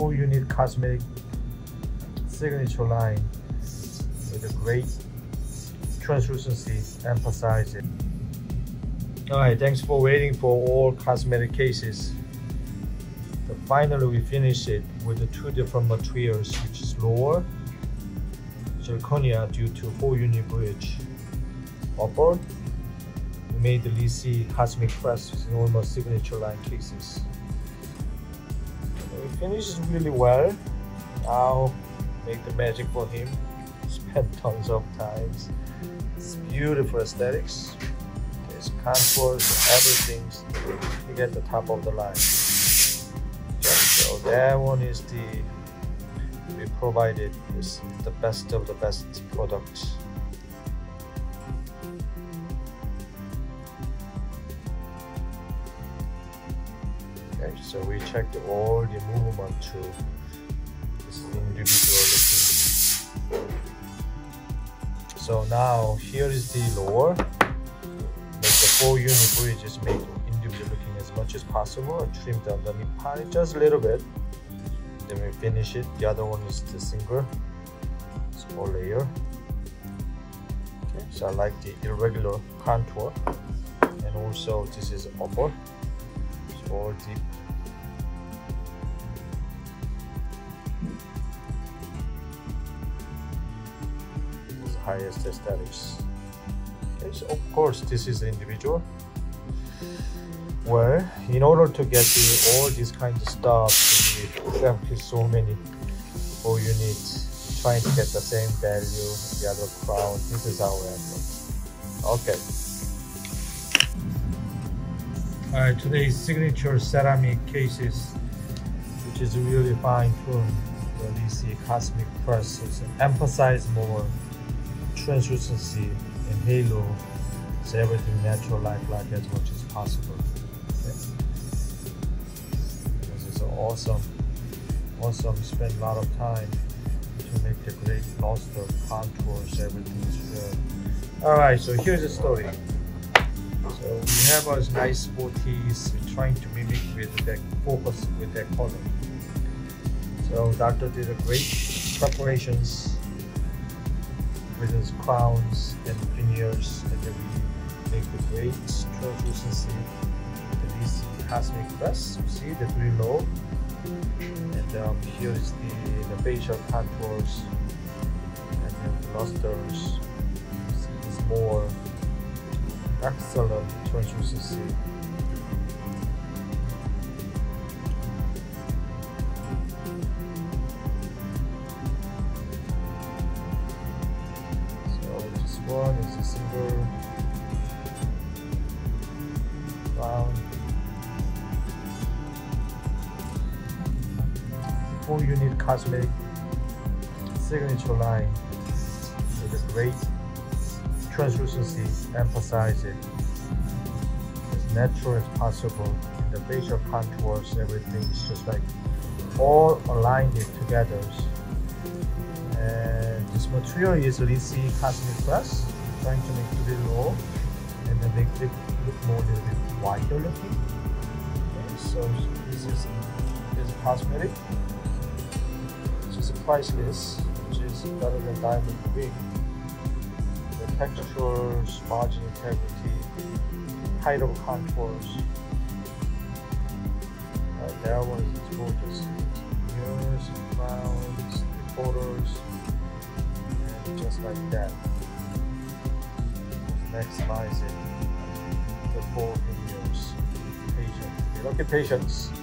full unit cosmic signature line with a great translucency, emphasize it. Alright, thanks for waiting for all cosmetic cases. So finally we finish it with the two different materials, which is lower zirconia due to 4-unit bridge, upper we made the Lisi Cosmic Press with normal signature line cases. It finishes really well. Now make the magic for him. Spent tons of times. It's beautiful aesthetics. There's contours, everything to get the top of the line. So that one is the we provided is the best of the best products. Okay, so we checked all the movement to this individual looking. So now here is the lower. Make the 4-unit bridges, make it individual looking as much as possible, and trim the underneath part just a little bit. Then we finish it. The other one is the single small layer. Okay, so I like the irregular contour, and also this is upper, it's all deep. It's highest aesthetics. Okay, so of course this is the individual. Well, in order to get the, all these kinds of stuff, exactly so many 4 units trying to get the same value as the other crown. This is our effort. Okay. Alright, today's signature ceramic cases, which is really fine-tuned. The DC Cosmic Press emphasize more translucency and halo, so everything natural, lifelike as much as possible. Okay. Awesome, spend a lot of time to make the great luster, contours, everything is good. Alright, so here's the story. So we have our nice 4Ts, we're trying to mimic with that focus with that color. So doctor did a great preparations with his crowns and veneers, and then we make the great translucency. This Cosmic Plus, see the 3 low, and here is the facial contours and then the lusters. It's more excellent translucency. So this one is a single round. 4-unit cosmic signature line with a great translucency, emphasize it as natural as possible. And the facial contours, everything is just like all aligned it together. And this material is Lisi Cosmic Press, trying to make it a little low and then make it look more a little bit wider looking. Okay, so this is cosmetic. Is priceless, which is better than diamond ring. The textures, margin integrity, height of contours. That one is gorgeous. Mirrors, crowns, borders, and just like that. Maximize it. The 4 videos. Patience. Okay, patience.